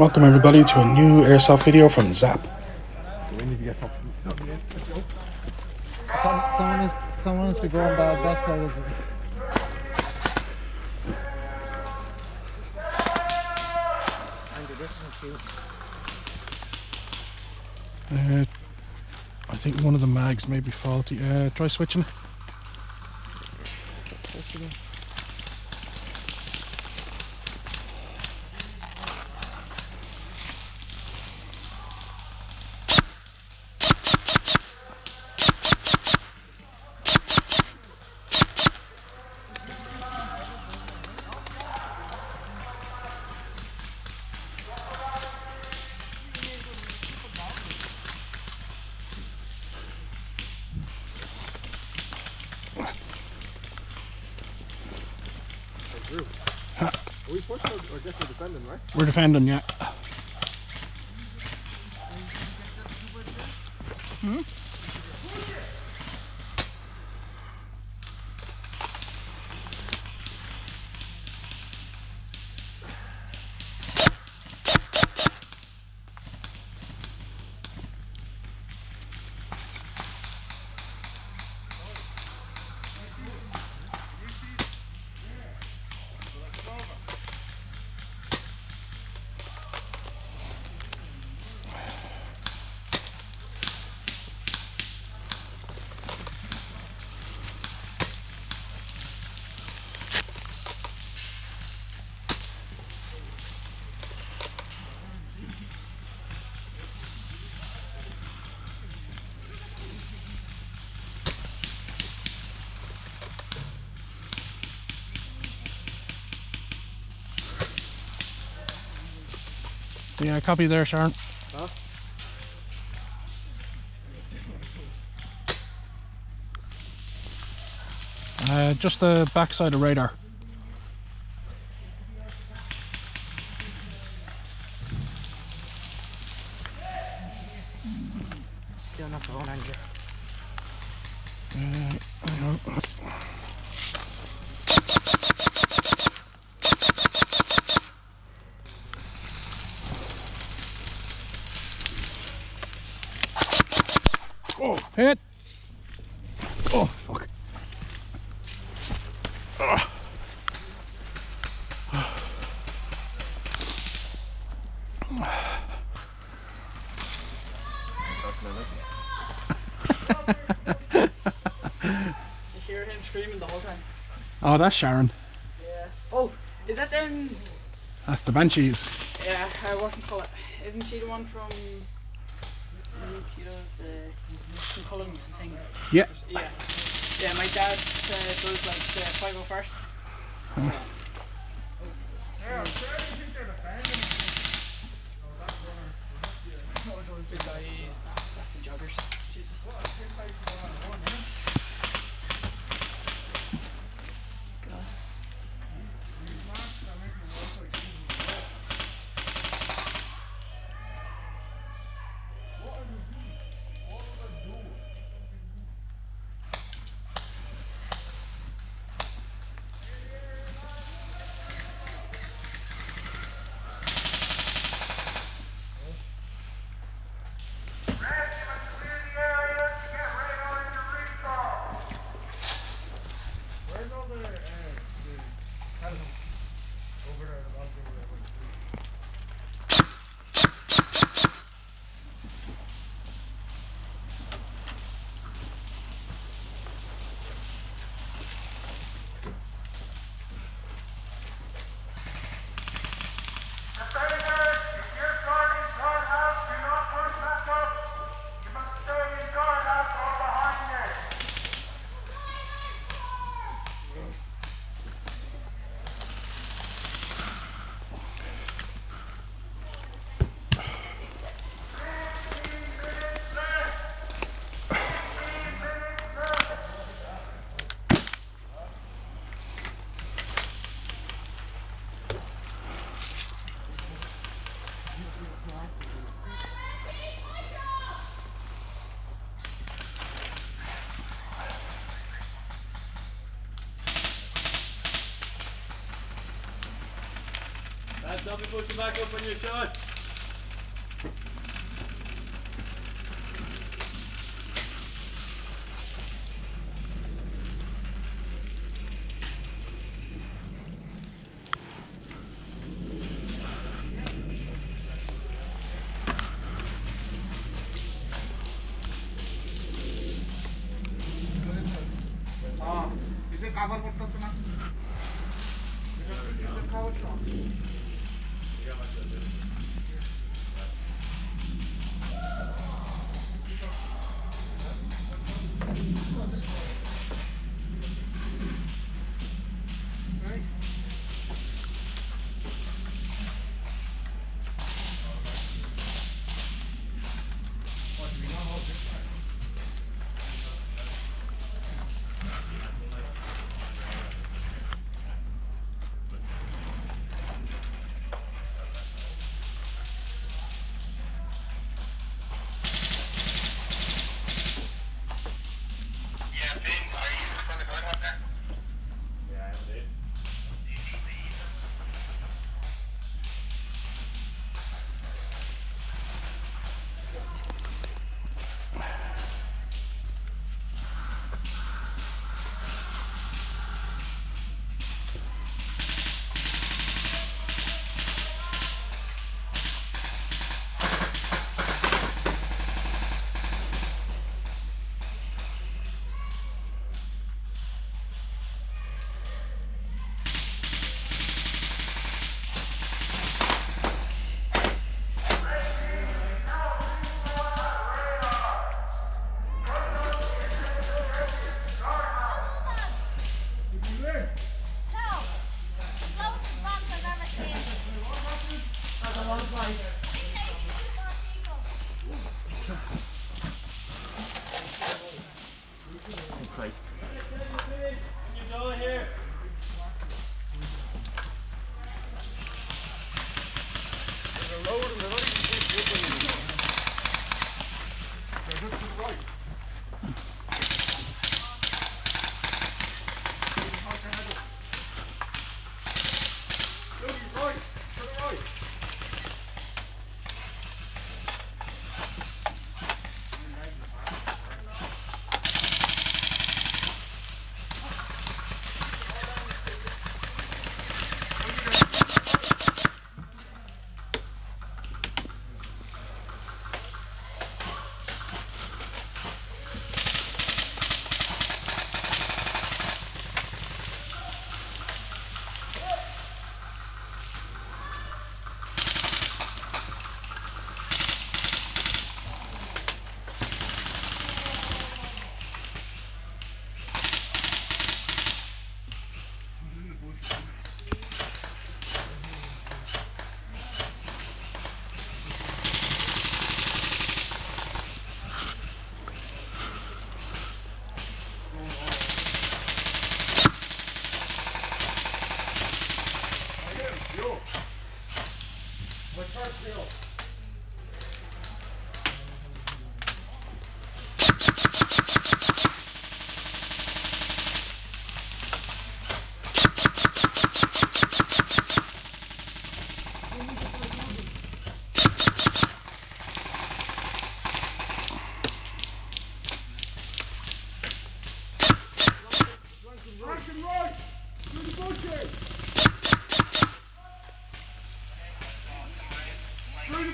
Welcome everybody to a new airsoft video from Zap. We need to get something. Someone needs to go and buy a bus over. I think one of the mags may be faulty. Try switching. Are we forced or just we're defending, right? We're defending, yeah. Yeah, copy there, Sharon. Huh? Just the backside of radar. Still not the wrong angle. I know. Oh, hit! Oh, fuck. You hear him screaming the whole time. Oh, that's Sharon. Yeah. Oh, is that them? That's the Banshees. Yeah, I wasn't calling. Isn't she the one from... She does the culling thing. Yeah. Yeah. Yeah, my dad does like the 501st. So. Yeah, I'm sure you think they're defending. Big guys. That's the joggers. Jesus. God. Don't be pushing back up on your shot. Through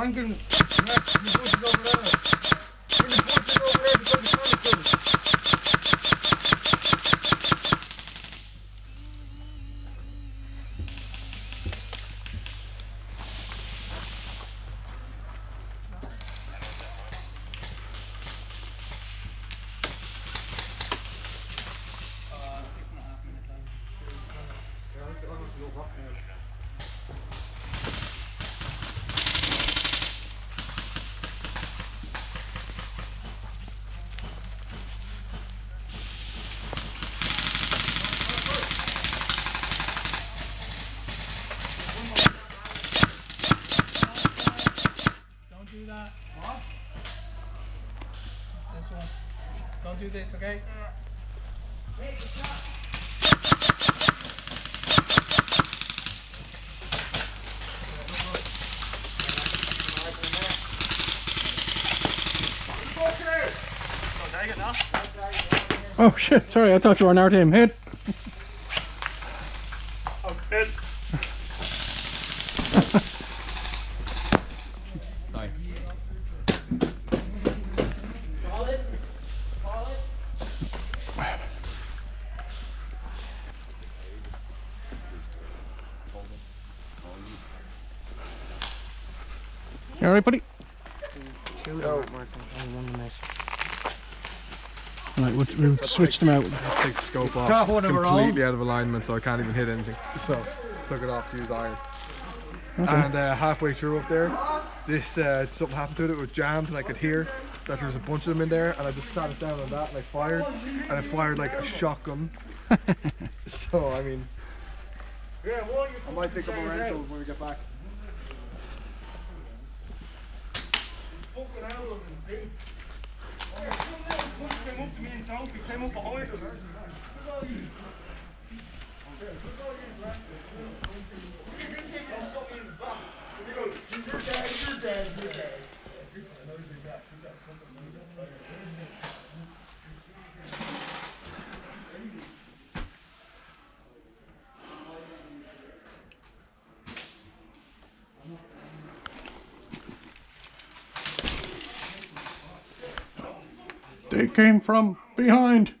wanking. You put it over there. When you put it over there because it's not good. Don't do this, okay? Wait, stop. Oh shit, sorry, I thought you were an RTM head. Oh shit. You alright, buddy? Oh, right, we'll switch them out. I take the scope off. It's completely out of alignment, so I can't even hit anything. So, took it off to use iron. Okay. And halfway through up there, this something happened to it. It was jammed, and I could hear that there was a bunch of them in there. And I just sat it down on that, and I fired. And I fired like a shotgun. So, I mean, yeah, well, I might pick up a rental when we get back. They came from behind.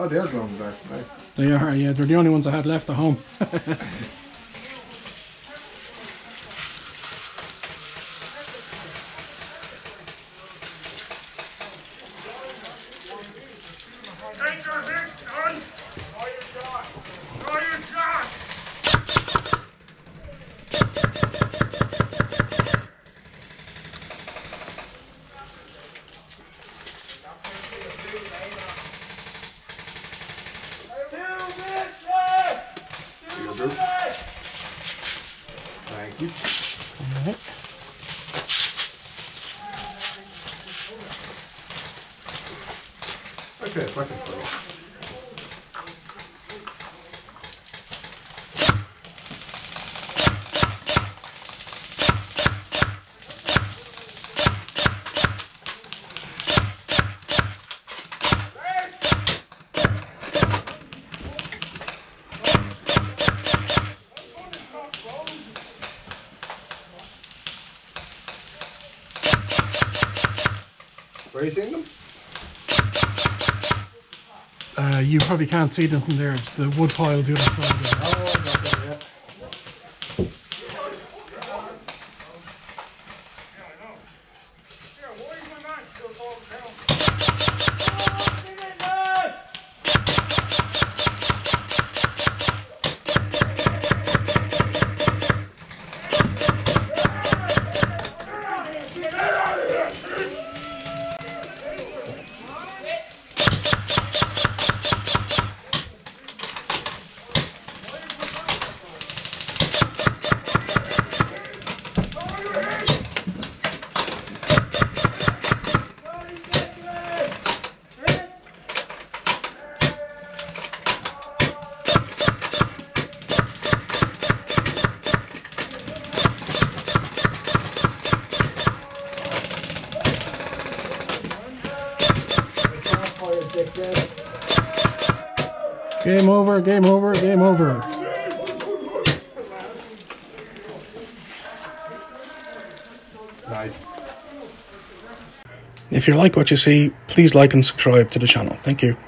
Oh, they are going back, nice. They are, yeah, they're the only ones I had left at home. Thank you. All right. Okay, if I can Are you seeing them? You probably can't see them from there. It's the wood pile the other side of there. Oh, I'm not there yet. Game over, game over, game over. Nice. If you like what you see, please like and subscribe to the channel. Thank you.